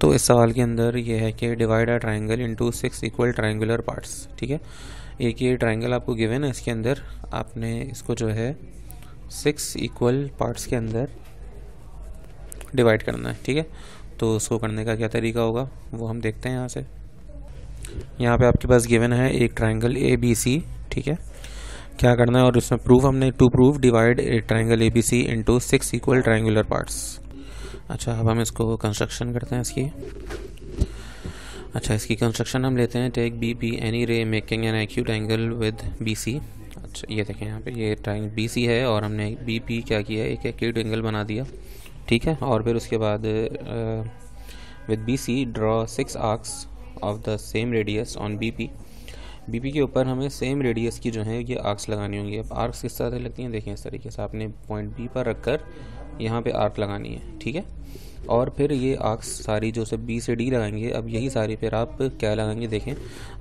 तो इस सवाल के अंदर ये है कि divide a triangle into 6 equal triangular parts. ठीक है, एक ये ट्रायंगल आपको गिवन है, इसके अंदर आपने इसको जो है 6 इक्वल पार्ट्स के अंदर डिवाइड करना है। ठीक है, तो उसको करने का क्या तरीका होगा वो हम देखते हैं। यहाँ से यहाँ पे आपके पास गिवन है एक ट्रायंगल ABC। ठीक है, क्या करना है और उसमें प्रूफ हमने to proof divide a triangle ABC into 6 equal triangular parts. अच्छा, अब हम इसको कंस्ट्रक्शन करते हैं इसकी। अच्छा, इसकी कंस्ट्रक्शन हम लेते हैं take BB any ray making an acute angle with BC। अच्छा, ये देखें यहाँ पे ये ट्रायंगल BC है और हमने BB क्या किया, एक एक्यूट एंगल बना दिया। ठीक है, और फिर उसके बाद with BC draw 6 arcs of the same radius on BB के ऊपर हमें सेम रेडियस की जो है ये आर्क्स लगानी होंगी। अब आर्क्स किस तरह से लगती हैं देखें, इस तरीके से आपने पॉइंट B पर रखकर यहाँ पे आर्क लगानी है। ठीक है, और फिर ये आर्क्स सारी जो से B से D लगाएंगे। अब यही सारी फिर आप क्या लगाएंगे देखें,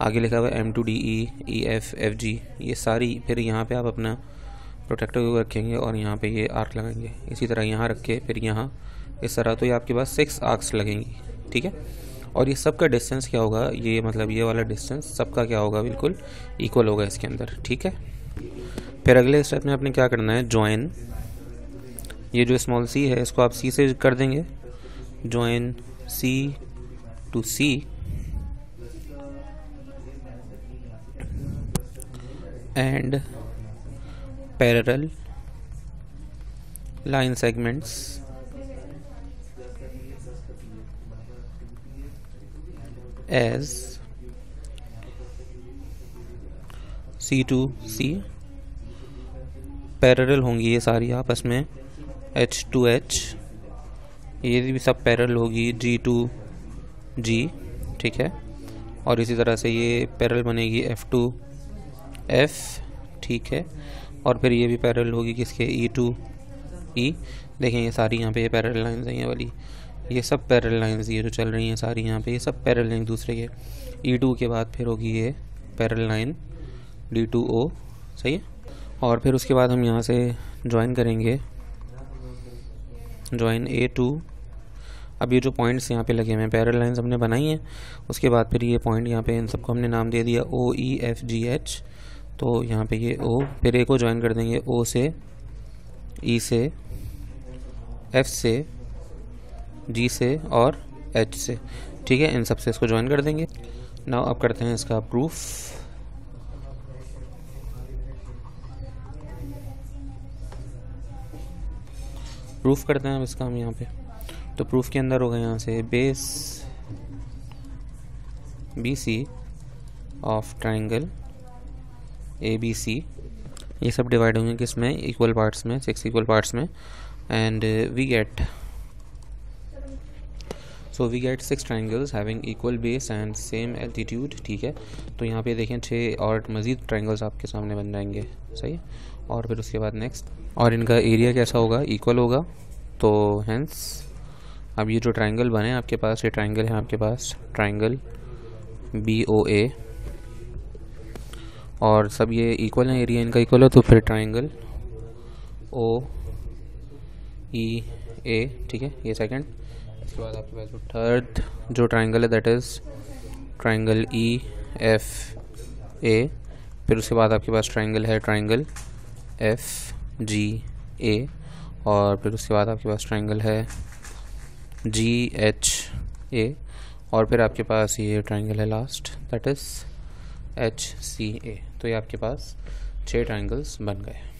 आगे लिखा हुआ M2DE EF FG, ये सारी फिर यहाँ पर आप अपना प्रोटेक्टर रखेंगे और यहाँ पर ये आर्क लगाएंगे। इसी तरह यहाँ रख के फिर यहाँ इस तरह, तो ये आपके पास 6 आर्क्स लगेंगी। ठीक है, और ये सबका डिस्टेंस क्या होगा, ये मतलब ये वाला डिस्टेंस सबका क्या होगा, बिल्कुल इक्वल होगा इसके अंदर। ठीक है, फिर अगले स्टेप में आपने क्या करना है, जॉइन ये जो स्मॉल c है इसको आप c से कर देंगे, join C to C। And parallel line segments as C to C, parallel होंगी ये सारी आपस में, H to H, ये भी सब पैरेलल होगी, G to G। ठीक है, और इसी तरह से ये पैरेलल बनेगी F to F। ठीक है, और फिर ये भी पैरेलल होगी किसके, E to E। देखें ये सारी यहाँ पे ये पैरेलल लाइन्स हैं, ये वाली, ये सब पैरेलल लाइंस ये जो चल रही हैं सारी यहाँ पे, ये सब पैरेलल हैं एक दूसरे के। E2 के बाद फिर होगी ये पैरेलल लाइन D2O। सही है, और फिर उसके बाद हम यहाँ से ज्वाइन करेंगे, ज्वाइन A2। अब ये जो पॉइंट्स यहाँ पे लगे हुए हैं पैरेलल लाइंस हमने बनाई हैं, उसके बाद फिर ये पॉइंट यहाँ पे इन सबको हमने नाम दे दिया OEFGH। तो यहाँ पे ये O, फिर A को ज्वाइन कर देंगे O से, E से, F से, G से और H से। ठीक है, इन सब से इसको ज्वाइन कर देंगे। नाउ अब करते हैं इसका प्रूफ। प्रूफ करते हैं अब इसका हम यहाँ पे। तो प्रूफ के अंदर होगा यहाँ से base BC of triangle ABC, ये सब डिवाइड होंगे किसमें, इक्वल पार्ट्स में, 6 इक्वल पार्ट्स में। And we get 6 triangles having equal base and same altitude. ठीक है, तो यहाँ पे देखें 6 और मज़ीद ट्रायंगल्स आपके सामने बन जाएंगे। सही, और फिर उसके बाद नेक्स्ट, और इनका एरिया कैसा होगा, इक्वल होगा। तो हैंस अब ये जो ट्रायंगल बने आपके पास, ये ट्रायंगल है आपके पास ट्रायंगल BOA, और सब ये इक्वल है, एरिया इनका इक्वल है। तो फिर ट्रायंगल OEA, ठीक है, ये सेकेंड। इसके बाद आपके पास जो थर्ड जो ट्रायंगल है दैट इज़ ट्रायंगल EFA। फिर उसके बाद आपके पास ट्रायंगल है ट्रायंगल FGA, और फिर उसके बाद आपके पास ट्रायंगल है GHA, और फिर आपके पास ये ट्रायंगल है लास्ट दैट इज़ HCA। तो ये आपके पास 6 ट्रायंगल्स बन गए।